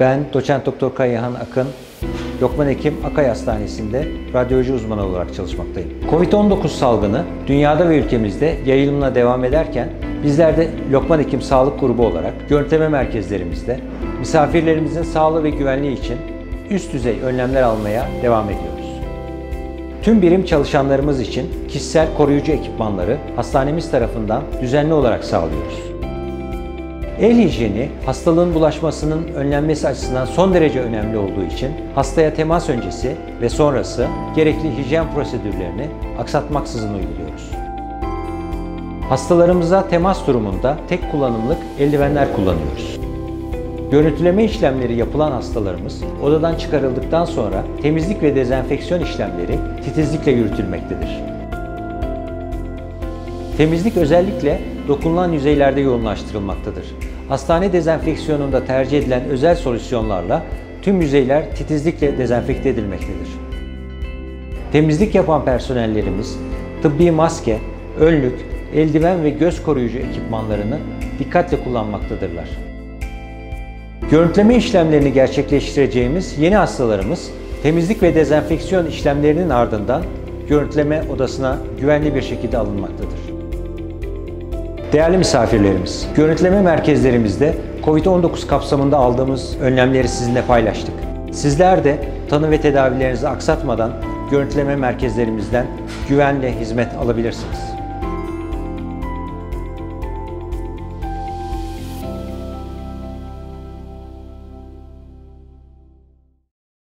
Ben doçent doktor Kayıhan Akın, Lokman Hekim Akay Hastanesi'nde radyoloji uzmanı olarak çalışmaktayım. Covid-19 salgını dünyada ve ülkemizde yayılımına devam ederken bizler de Lokman Hekim Sağlık Grubu olarak yönetme merkezlerimizde misafirlerimizin sağlığı ve güvenliği için üst düzey önlemler almaya devam ediyoruz. Tüm birim çalışanlarımız için kişisel koruyucu ekipmanları hastanemiz tarafından düzenli olarak sağlıyoruz. El hijyeni, hastalığın bulaşmasının önlenmesi açısından son derece önemli olduğu için hastaya temas öncesi ve sonrası gerekli hijyen prosedürlerini aksatmaksızın uyguluyoruz. Hastalarımıza temas durumunda tek kullanımlık eldivenler kullanıyoruz. Görüntüleme işlemleri yapılan hastalarımız odadan çıkarıldıktan sonra temizlik ve dezenfeksiyon işlemleri titizlikle yürütülmektedir. Temizlik özellikle dokunulan yüzeylerde yoğunlaştırılmaktadır. Hastane dezenfeksiyonunda tercih edilen özel solüsyonlarla tüm yüzeyler titizlikle dezenfekte edilmektedir. Temizlik yapan personellerimiz tıbbi maske, önlük, eldiven ve göz koruyucu ekipmanlarını dikkatle kullanmaktadırlar. Görüntüleme işlemlerini gerçekleştireceğimiz yeni hastalarımız temizlik ve dezenfeksiyon işlemlerinin ardından görüntüleme odasına güvenli bir şekilde alınmaktadır. Değerli misafirlerimiz, görüntüleme merkezlerimizde COVID-19 kapsamında aldığımız önlemleri sizinle paylaştık. Sizler de tanı ve tedavilerinizi aksatmadan görüntüleme merkezlerimizden güvenle hizmet alabilirsiniz.